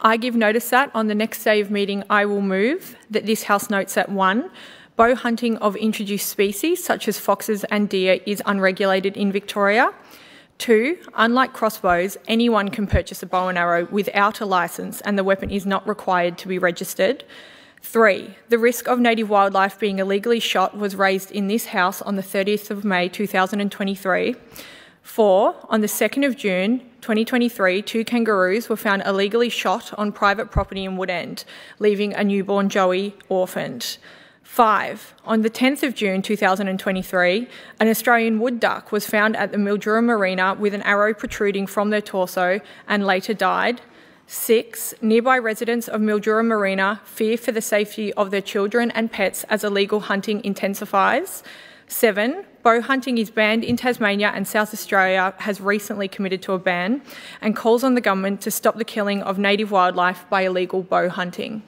I give notice that on the next day of meeting I will move that this House notes that 1. Bow hunting of introduced species such as foxes and deer is unregulated in Victoria. 2. Unlike crossbows, anyone can purchase a bow and arrow without a licence and the weapon is not required to be registered. 3. The risk of native wildlife being illegally shot was raised in this House on the 30th of May 2023. 4. On the 2nd of June 2023, 2 kangaroos were found illegally shot on private property in Woodend, leaving a newborn Joey orphaned. 5. On the 10th of June 2023, an Australian wood duck was found at the Mildura Marina with an arrow protruding from their torso and later died. 6. Nearby residents of Mildura Marina fear for the safety of their children and pets as illegal hunting intensifies. 7. Bow hunting is banned in Tasmania and South Australia has recently committed to a ban and calls on the government to stop the killing of native wildlife by illegal bow hunting.